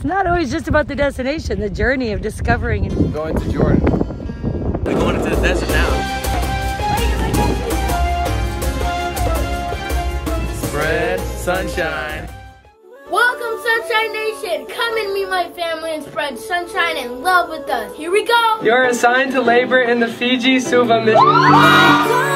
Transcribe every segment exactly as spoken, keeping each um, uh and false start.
It's not always just about the destination, the journey of discovering it. We're going to Jordan. We're going into the desert now. Spread sunshine. Welcome, Sunshine Nation. Come and meet my family and spread sunshine and love with us. Here we go. You're assigned to labor in the Fiji Suva mission.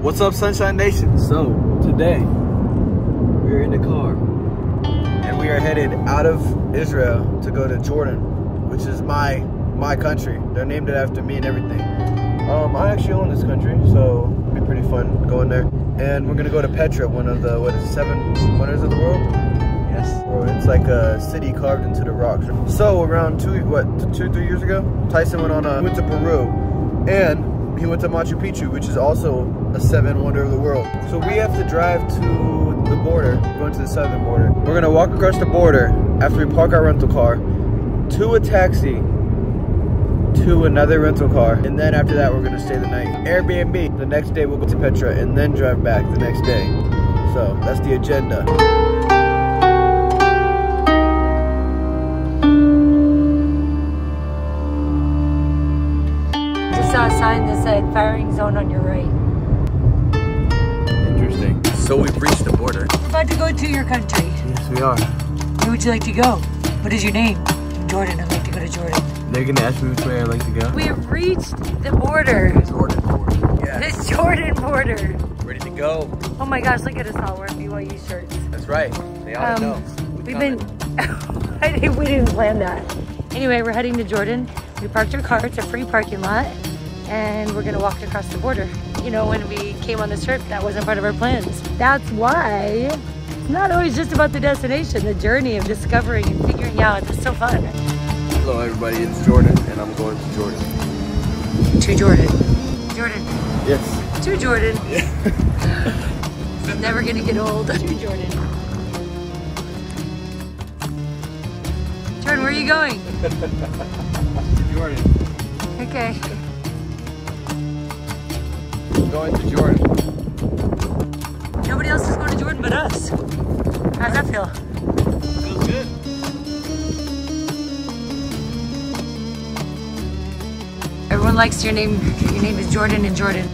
What's up, Sunshine Nation? So, today, we're in the car, and we are headed out of Israel to go to Jordan, which is my my country. They're named it after me and everything. Um, I actually own this country, so it'll be pretty fun going there. And we're gonna go to Petra, one of the, what is it, seven wonders of the world? Yes. It's like a city carved into the rocks. So, around two, what, two, three years ago, Tyson went on a, went to Peru, and he went to Machu Picchu, which is also a seven wonder of the world. So we have to drive to the border, going to the southern border. We're gonna walk across the border after we park our rental car, to a taxi, to another rental car, and then after that we're gonna stay the night. Airbnb, the next day we'll go to Petra and then drive back the next day. So that's the agenda. A sign that said firing zone on your right. Interesting. So we've reached the border. We're about to go to your country. Yes, we are. Where would you like to go? What is your name? Jordan. I'd like to go to Jordan. They're gonna ask me which way I'd like to go. We have reached the border. Jordan border. Yes. This Jordan border. Ready to go. Oh my gosh! Look at us all wearing B Y U shirts. That's right. They ought to um, know. We we've been. I think we didn't plan that. Anyway, we're heading to Jordan. We parked our car. It's a free parking lot. And we're gonna walk across the border. You know, when we came on this trip, that wasn't part of our plans. That's why it's not always just about the destination, the journey of discovering and figuring out. It's so fun. Hello everybody, it's Jordan, and I'm going to Jordan. To Jordan. Jordan. Yes. To Jordan. Yeah. It's never gonna get old. To Jordan. Jordan, where are you going? To Jordan. Okay. Going to Jordan. Nobody else is going to Jordan but us. How's that feel? Feels good. Everyone likes your name. Your name is Jordan and Jordan.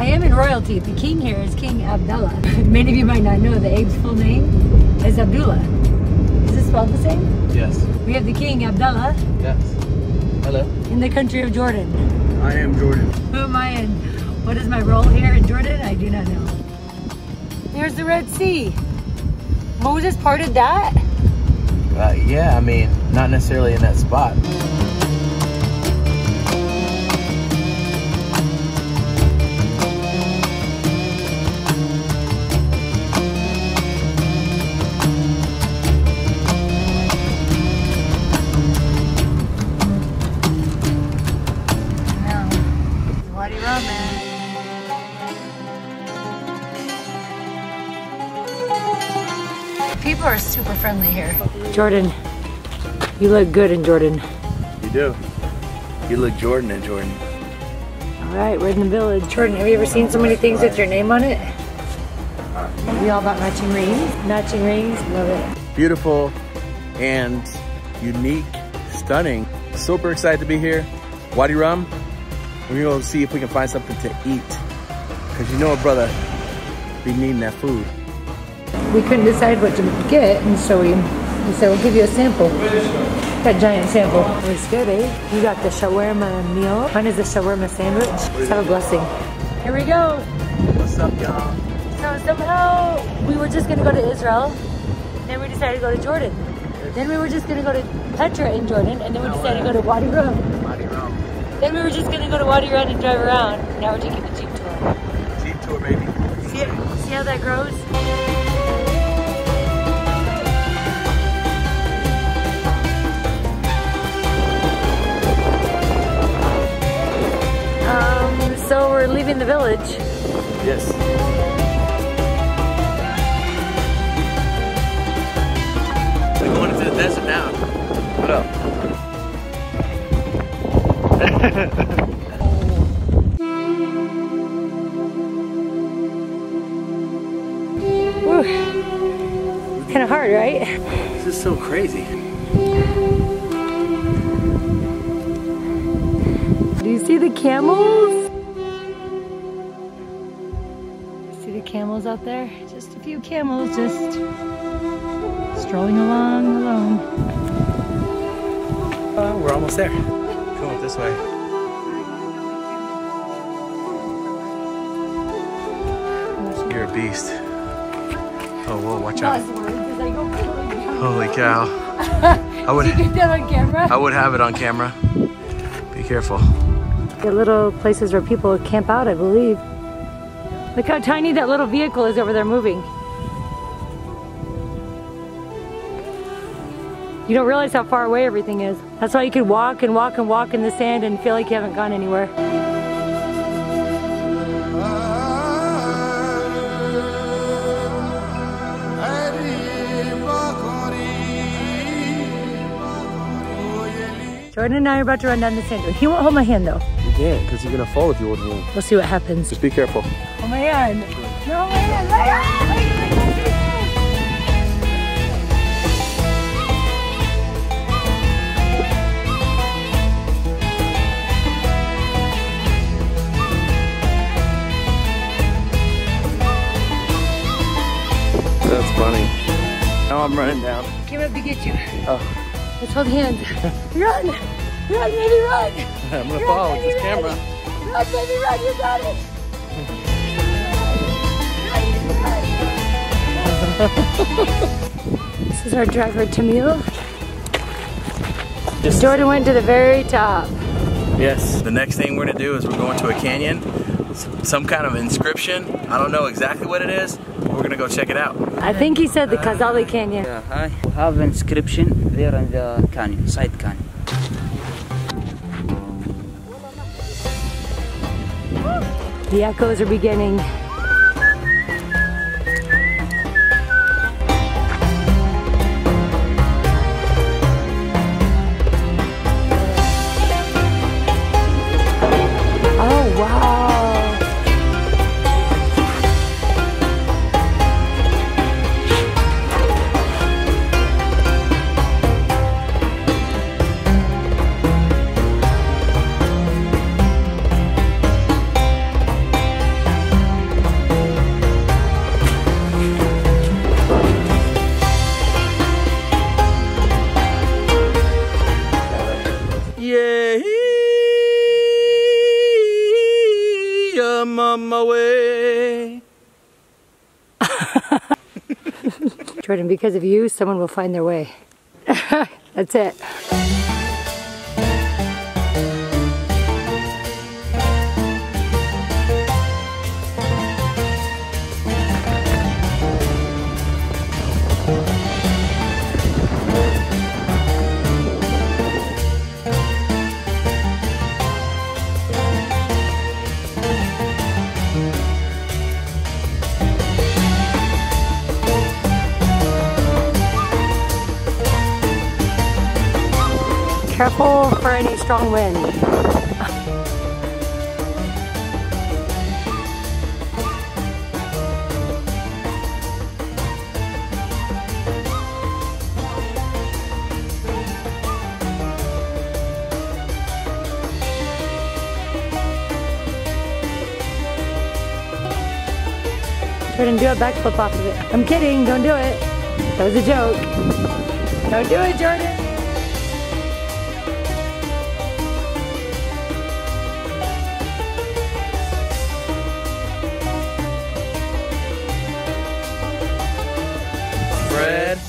I am in royalty. The king here is King Abdullah. Many of you might not know the Abe's full name is Abdullah. Is this spelled the same? Yes. We have the King Abdullah. Yes. Hello. In the country of Jordan. I am Jordan. Who am I and what is my role here in Jordan? I do not know. There's the Red Sea. Moses parted that? Uh, yeah, I mean, not necessarily in that spot. People are super friendly here. Jordan, you look good in Jordan. You do. You look Jordan in Jordan. All right, we're in the village. Jordan, have you ever seen so many things with your name on it? We all about matching rings. Matching rings, love it. Beautiful and unique, stunning. Super excited to be here. Wadi Rum, we're gonna see if we can find something to eat. Cause you know what, brother, we need that food. We couldn't decide what to get, and so we, we said, we'll give you a sample. That giant sample. It was good, eh? You got the shawarma meal. Mine is the shawarma sandwich. Let's have a blessing. Here we go. What's up, y'all? So somehow, we were just gonna go to Israel, then we decided to go to Jordan. Then we were just gonna go to Petra in Jordan, and then we decided to go to Wadi Rum. Wadi Rum. Then we were just gonna go to Wadi Rum and drive around. Now we're taking the Jeep tour. Jeep tour, baby. See, see how that grows? So we're leaving the village. Yes. We're going into the desert now. What up? Woo. It's kind of hard, right? This is so crazy. Do you see the camels? See the camels out there? Just a few camels just strolling along alone. Uh, we're almost there. Come up this way. You're a beast. Oh, whoa, watch out. Holy cow. I would, Did you get that on camera? I would have it on camera. Be careful. The little places where people camp out, I believe. Look how tiny that little vehicle is over there moving. You don't realize how far away everything is. That's why you could walk and walk and walk in the sand and feel like you haven't gone anywhere. Jordan and I are about to run down the sand dune. He won't hold my hand though. You can't, because you're going to fall if you hold my hand. We'll see what happens. Just be careful. Hold my hand. No, hold my hand. My hand. That's funny. Now I'm running down. Came up to get you. Oh. Let's hold hands. Run! Run, baby, run! I'm gonna fall with this camera. Run, baby, run! You got it! This is our driver, Tamilo. Yes. Jordan went to the very top. Yes. The next thing we're gonna do is we're going to a canyon. Some kind of inscription. I don't know exactly what it is. But we're gonna go check it out. I think he said the Kazali Canyon. Yeah, hi. We have inscription there in the canyon, side canyon. The echoes are beginning. I'm on my way. Jordan, because of you, someone will find their way. That's it. Careful for any strong wind. Jordan, do a backflip off of it. I'm kidding, don't do it. That was a joke. Don't do it, Jordan.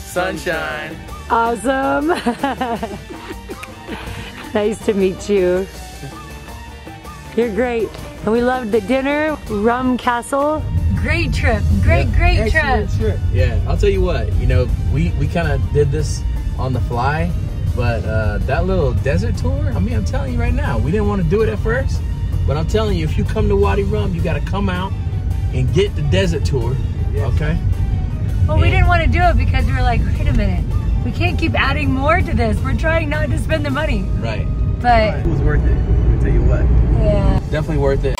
Sunshine. Awesome. Nice to meet you. You're great. And we loved the dinner, Rum Castle. Great trip. Great, yep. great Excellent trip. trip. Yeah, I'll tell you what, you know, we, we kind of did this on the fly, but uh, that little desert tour, I mean, I'm telling you right now, we didn't want to do it at first, but I'm telling you, if you come to Wadi Rum, you got to come out, and get the desert tour, yes. Okay? Well, and we didn't want to do it because we were like, wait a minute, we can't keep adding more to this. We're trying not to spend the money. Right. But it was worth it. I'll tell you what. Yeah. Definitely worth it.